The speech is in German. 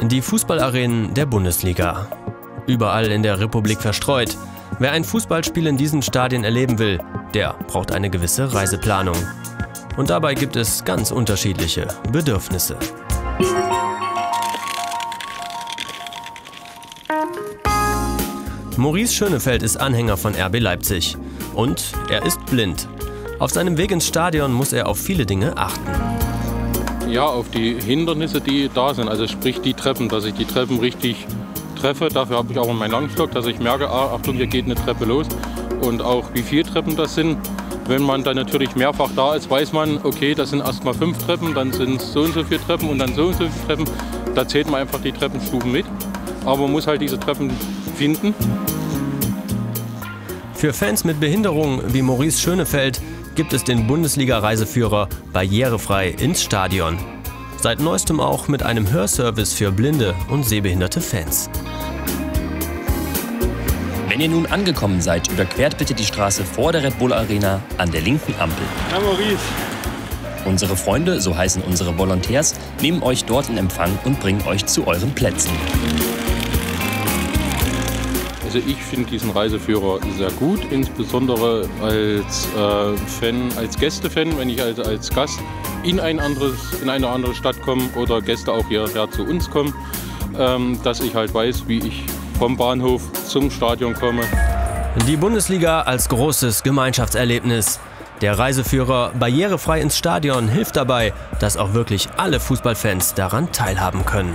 Die Fußballarenen der Bundesliga. Überall in der Republik verstreut. Wer ein Fußballspiel in diesen Stadien erleben will, der braucht eine gewisse Reiseplanung. Und dabei gibt es ganz unterschiedliche Bedürfnisse. Maurice Schönefeld ist Anhänger von RB Leipzig. Und er ist blind. Auf seinem Weg ins Stadion muss er auf viele Dinge achten. Ja, auf die Hindernisse, die da sind. Also sprich die Treppen, dass ich die Treppen richtig treffe. Dafür habe ich auch meinen Langstock, dass ich merke, ah, Achtung, hier geht eine Treppe los. Und auch wie viele Treppen das sind. Wenn man dann natürlich mehrfach da ist, weiß man, okay, das sind erst mal 5 Treppen, dann sind es so und so viele Treppen und dann so und so viele Treppen. Da zählt man einfach die Treppenstufen mit. Aber man muss halt diese Treppen finden. Für Fans mit Behinderung wie Maurice Schönefeld gibt es den Bundesliga-Reiseführer barrierefrei ins Stadion. Seit neuestem auch mit einem Hörservice für blinde und sehbehinderte Fans. Wenn ihr nun angekommen seid, überquert bitte die Straße vor der Red Bull Arena an der linken Ampel. Ja, Maurice. Unsere Freunde, so heißen unsere Volontärs, nehmen euch dort in Empfang und bringen euch zu euren Plätzen. Also ich finde diesen Reiseführer sehr gut, insbesondere als Fan, als Gästefan, wenn ich also als Gast in eine andere Stadt komme oder Gäste auch hierher zu uns kommen, dass ich halt weiß, wie ich vom Bahnhof zum Stadion komme. Die Bundesliga als großes Gemeinschaftserlebnis. Der Reiseführer barrierefrei ins Stadion hilft dabei, dass auch wirklich alle Fußballfans daran teilhaben können.